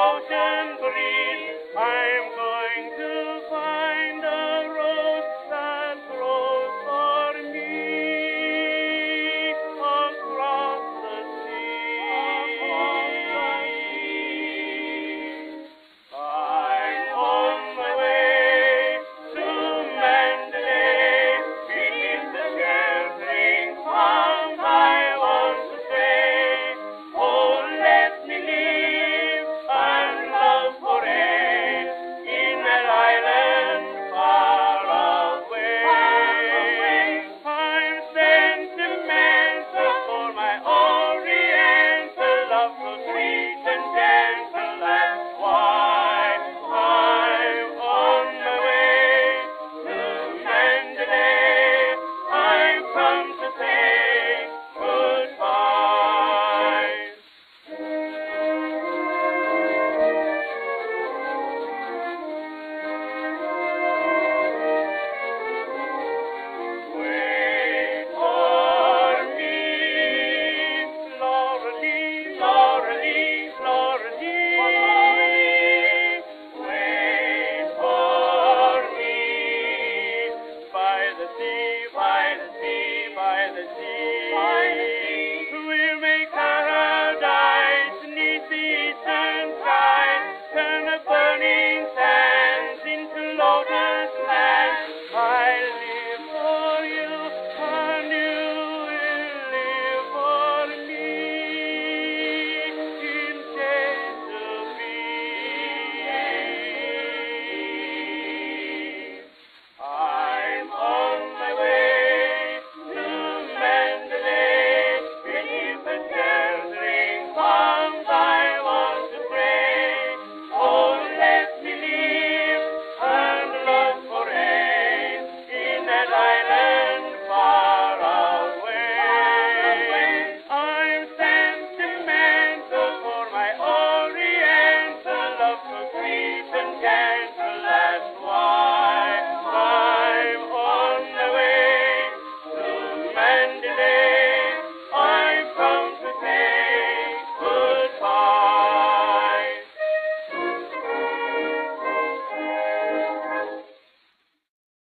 ocean breeze. I'm going